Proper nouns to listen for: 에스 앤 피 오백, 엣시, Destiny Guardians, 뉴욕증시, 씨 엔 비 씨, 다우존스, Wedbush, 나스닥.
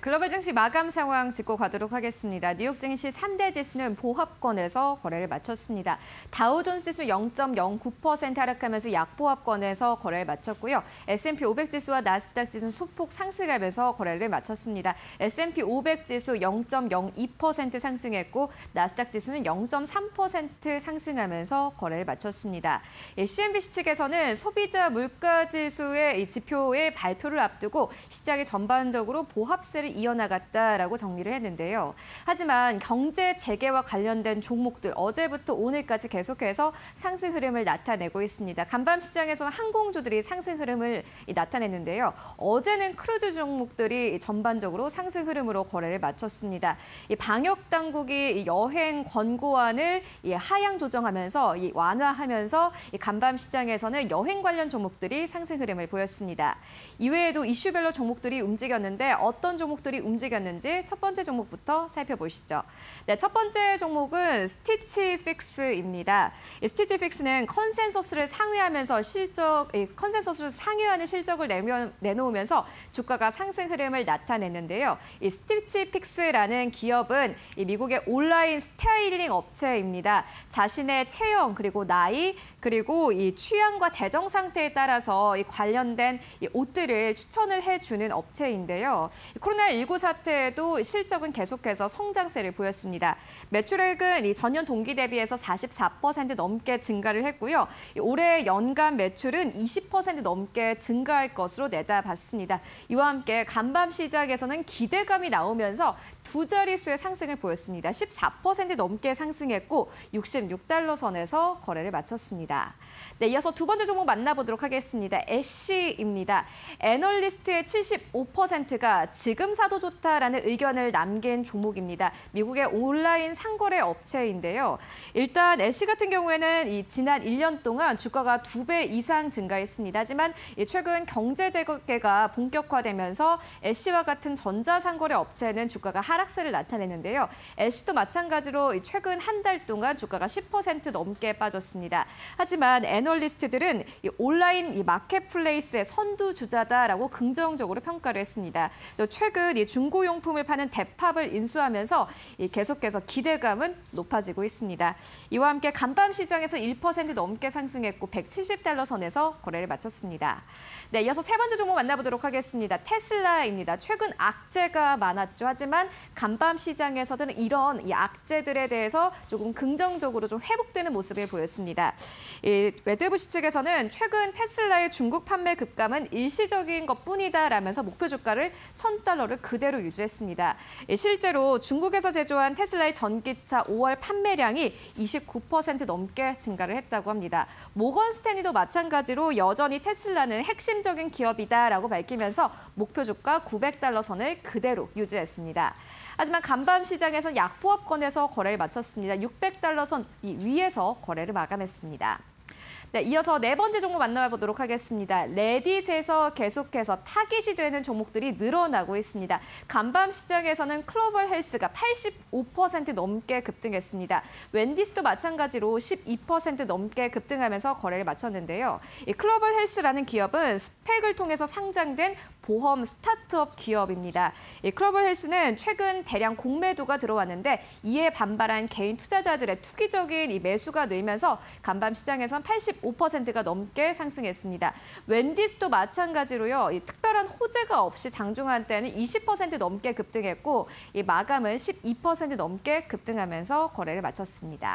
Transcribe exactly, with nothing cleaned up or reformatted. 글로벌 증시 마감 상황 짚고 가도록 하겠습니다. 뉴욕 증시 삼 대 지수는 보합권에서 거래를 마쳤습니다. 다우존스 지수 영 점 영구 퍼센트 하락하면서 약보합권에서 거래를 마쳤고요. 에스 앤 피 오백 지수와 나스닥 지수는 소폭 상승하면서 거래를 마쳤습니다. 에스 앤 피 오백 지수 영 점 영이 퍼센트 상승했고 나스닥 지수는 영 점 삼 퍼센트 상승하면서 거래를 마쳤습니다. 씨 엔 비 씨 측에서는 소비자 물가 지수의 지표의 발표를 앞두고 시장이 전반적으로 보합세 를 이어나갔다라고 정리를 했는데요. 하지만 경제 재개와 관련된 종목들 어제부터 오늘까지 계속해서 상승 흐름을 나타내고 있습니다. 간밤 시장에서는 항공주들이 상승 흐름을 나타냈는데요. 어제는 크루즈 종목들이 전반적으로 상승 흐름으로 거래를 마쳤습니다. 방역 당국이 여행 권고안을 하향 조정하면서 완화하면서 간밤 시장에서는 여행 관련 종목들이 상승 흐름을 보였습니다. 이외에도 이슈별로 종목들이 움직였는데 어떤 종목들이 움직였는지 첫 번째 종목부터 살펴보시죠. 네, 첫 번째 종목은 스티치 픽스입니다. 스티치 픽스는 컨센서스를 상회하면서 실적, 컨센서스를 상회하는 실적을 내면, 내놓으면서 주가가 상승 흐름을 나타냈는데요. 이 스티치 픽스라는 기업은 이 미국의 온라인 스타일링 업체입니다. 자신의 체형 그리고 나이 그리고 이 취향과 재정 상태에 따라서 이 관련된 이 옷들을 추천을 해주는 업체인데요. 코로나 십구 사태에도 실적은 계속해서 성장세를 보였습니다. 매출액은 이 전년 동기 대비해서 사십사 퍼센트 넘게 증가를 했고요. 올해 연간 매출은 이십 퍼센트 넘게 증가할 것으로 내다봤습니다. 이와 함께 간밤 시장에서는 기대감이 나오면서 두 자릿수의 상승을 보였습니다. 십사 퍼센트 넘게 상승했고 육십육 달러 선에서 거래를 마쳤습니다. 네, 이어서 두 번째 종목 만나보도록 하겠습니다. 엣시입니다. 애널리스트의 칠십오 퍼센트가 지금 사도 좋다라는 의견을 남긴 종목입니다. 미국의 온라인 상거래 업체인데요. 일단 엣시 같은 경우에는 이 지난 일 년 동안 주가가 두 배 이상 증가했습니다. 하지만 이 최근 경제 재개가 본격화되면서 엣시와 같은 전자상거래 업체는 주가가 하락세를 나타냈는데요. 엣시도 마찬가지로 이 최근 한 달 동안 주가가 십 퍼센트 넘게 빠졌습니다. 하지만 애널리스트들은 이 온라인 이 마켓플레이스의 선두주자다라고 긍정적으로 평가를 했습니다. 또 최근 이 중고용품을 파는 대팝을 인수하면서 이 계속해서 기대감은 높아지고 있습니다. 이와 함께 간밤 시장에서 일 퍼센트 넘게 상승했고 백칠십 달러 선에서 거래를 마쳤습니다. 네, 이어서 세 번째 종목 만나보도록 하겠습니다. 테슬라입니다. 최근 악재가 많았죠. 하지만 간밤 시장에서는 이런 이 악재들에 대해서 조금 긍정적으로 좀 회복되는 모습을 보였습니다. 이 웨드부시 측에서는 최근 테슬라의 중국 판매 급감은 일시적인 것뿐이다라면서 목표 주가를 천 달러를 그대로 유지했습니다. 실제로 중국에서 제조한 테슬라의 전기차 오월 판매량이 이십구 퍼센트 넘게 증가를 했다고 합니다. 모건 스탠리도 마찬가지로 여전히 테슬라는 핵심적인 기업이다라고 밝히면서 목표 주가 구백 달러 선을 그대로 유지했습니다. 하지만 간밤 시장에서는 약보합권에서 거래를 마쳤습니다. 육백 달러 선 위에서 거래를 마감했습니다. 네, 이어서 네 번째 종목 만나보도록 하겠습니다. 레딧에서 계속해서 타깃이 되는 종목들이 늘어나고 있습니다. 간밤 시장에서는 글로벌 헬스가 팔십오 퍼센트 넘게 급등했습니다. 웬디스도 마찬가지로 십이 퍼센트 넘게 급등하면서 거래를 마쳤는데요. 이 글로벌 헬스라는 기업은 스펙을 통해서 상장된 보험 스타트업 기업입니다. 이 글로벌 헬스는 최근 대량 공매도가 들어왔는데 이에 반발한 개인 투자자들의 투기적인 이 매수가 늘면서 간밤 시장에서는 팔십오 퍼센트가 넘게 상승했습니다. 웬디스도 마찬가지로요. 이 특별한 호재가 없이 장중한 때는 이십 퍼센트 넘게 급등했고 이 마감은 십이 퍼센트 넘게 급등하면서 거래를 마쳤습니다.